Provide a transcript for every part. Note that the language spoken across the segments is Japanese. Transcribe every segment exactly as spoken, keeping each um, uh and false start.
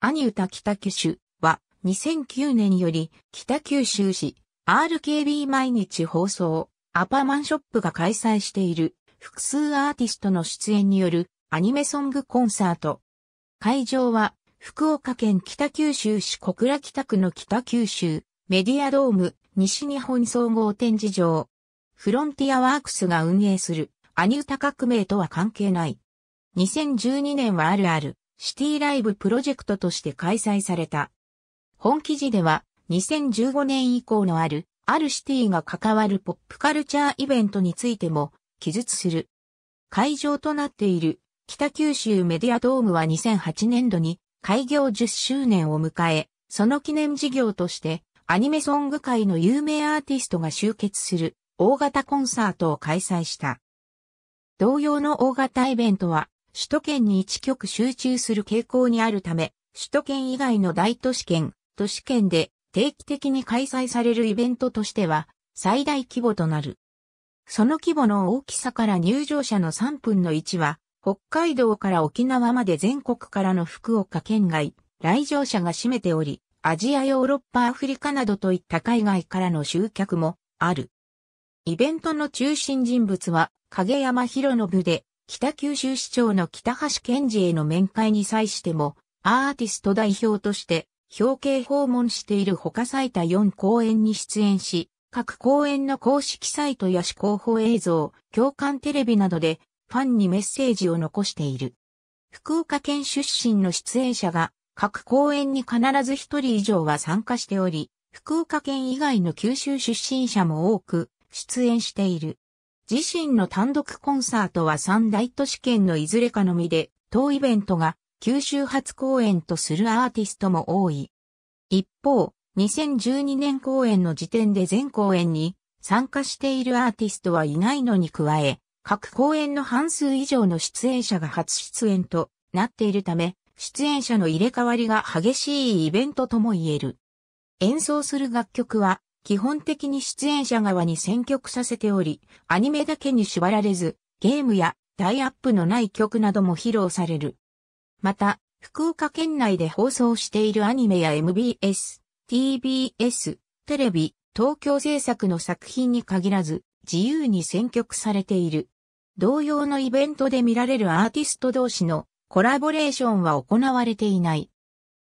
兄歌北九州はにせんきゅうねんより北九州市 アールケービー 毎日放送アパマンショップが開催している複数アーティストの出演によるアニメソングコンサート。会場は福岡県北九州市小倉北区の北九州メディアドーム西日本総合展示場。フロンティアワークスが運営する兄歌革命とは関係ない。にせんじゅうにねんはあるあるシティライブプロジェクトとして開催された。本記事ではにせんじゅうごねん以降のあるあるシティが関わるポップカルチャーイベントについても記述する。会場となっている北九州メディアドームはにせんはちねんどに開業じゅっしゅうねんを迎え、その記念事業としてアニメソング界の有名アーティストが集結する大型コンサートを開催した。同様の大型イベントは首都圏にいっきょく集中する傾向にあるため、首都圏以外の大都市圏、都市圏で定期的に開催されるイベントとしては最大規模となる。その規模の大きさから入場者のさんぶんのいちは、北海道から沖縄まで全国からの福岡県外、来場者が占めており、アジア、ヨーロッパ、アフリカなどといった海外からの集客もある。イベントの中心人物は、影山博信で、北九州市長の北橋健治への面会に際しても、アーティスト代表として、表敬訪問しているほか最多よんこうえんに出演し、各公演の公式サイトや市広報映像、共感テレビなどでファンにメッセージを残している。福岡県出身の出演者が各公演に必ずひとり以上は参加しており、福岡県以外の九州出身者も多く出演している。自身の単独コンサートは三大都市圏のいずれかのみで、当イベントが九州初公演とするアーティストも多い。一方、にせんじゅうにねん公演の時点で全公演に参加しているアーティストはいないのに加え、各公演の半数以上の出演者が初出演となっているため、出演者の入れ替わりが激しいイベントとも言える。演奏する楽曲は基本的に出演者側に選曲させており、アニメだけに縛られず、ゲームやタイアップのない曲なども披露される。また、福岡県内で放送しているアニメや エムビーエス、ティービーエス、テレビ、東京制作の作品に限らず自由に選曲されている。同様のイベントで見られるアーティスト同士のコラボレーションは行われていない。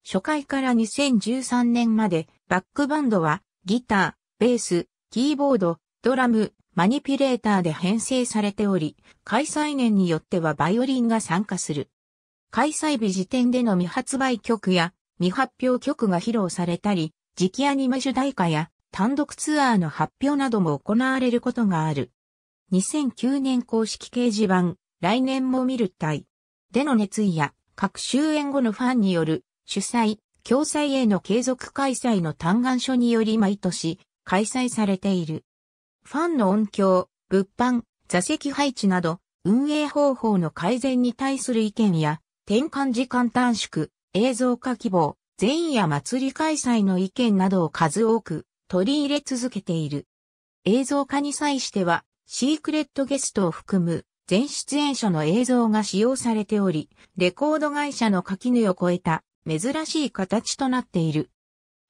初回からにせんじゅうさんねんまでバックバンドはギター、ベース、キーボード、ドラム、マニピュレーターで編成されており、開催年によってはバイオリンが参加する。開催日時点での未発売曲や未発表曲が披露されたり、次期アニメ主題歌や単独ツアーの発表なども行われることがある。にせんきゅうねん公式掲示板、来年も見る隊での熱意や各終演後のファンによる主催、共催への継続開催の嘆願書により毎年開催されている。ファンの音響、物販、座席配置など運営方法の改善に対する意見や転換時間短縮、映像化希望、前夜祭り開催の意見などを数多く取り入れ続けている。映像化に際しては、シークレットゲストを含む全出演者の映像が使用されており、レコード会社の垣根を越えた珍しい形となっている。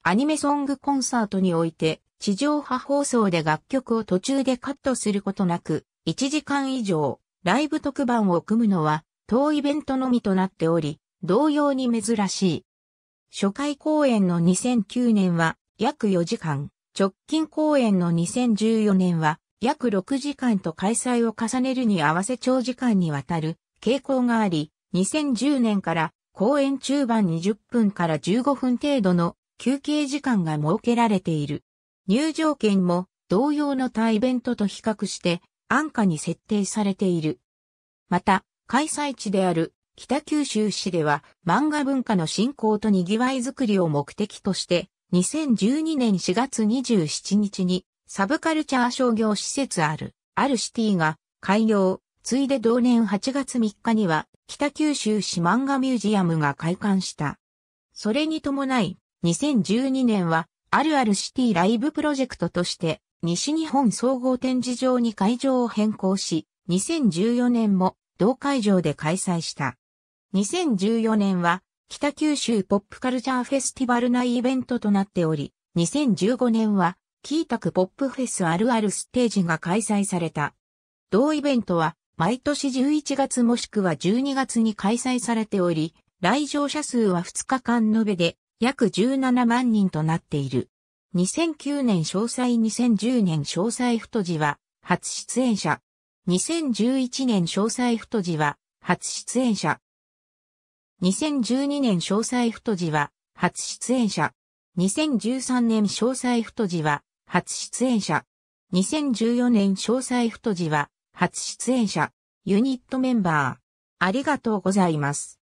アニメソングコンサートにおいて、地上波放送で楽曲を途中でカットすることなく、いちじかん以上ライブ特番を組むのは当イベントのみとなっており、同様に珍しい。初回公演のにせんきゅうねんは約よじかん、直近公演のにせんじゅうよねんは約ろくじかんと開催を重ねるに合わせ長時間にわたる傾向があり、にせんじゅうねんから公演中盤にじゅっぷんからじゅうごふん程度の休憩時間が設けられている。入場券も同様の他イベントと比較して安価に設定されている。また、開催地である北九州市では漫画文化の振興とにぎわいづくりを目的としてにせんじゅうにねんしがつにじゅうしちにちにサブカルチャー商業施設あるあるシティが開業、ついで同年はちがつみっかには北九州市漫画ミュージアムが開館した。それに伴いにせんじゅうにねんはあるあるシティライブプロジェクトとして西日本総合展示場に会場を変更し、にせんじゅうよねんも同会場で開催した。にせんじゅうよねんは北九州ポップカルチャーフェスティバル内イベントとなっており、にせんじゅうごねんは、キータクポップフェスあるあるステージが開催された。同イベントは、毎年じゅういちがつもしくはじゅうにがつに開催されており、来場者数はふつかかん延べで約じゅうななまんにんとなっている。にせんきゅうねん詳細にせんじゅうねん詳細太字は初出演者。にせんじゅういちねん詳細太字は初出演者。にせんじゅうにねん詳細太字は初出演者。にせんじゅうさんねん詳細太字は初出演者。にせんじゅうよねん詳細太字は初出演者、ユニットメンバー。ありがとうございます。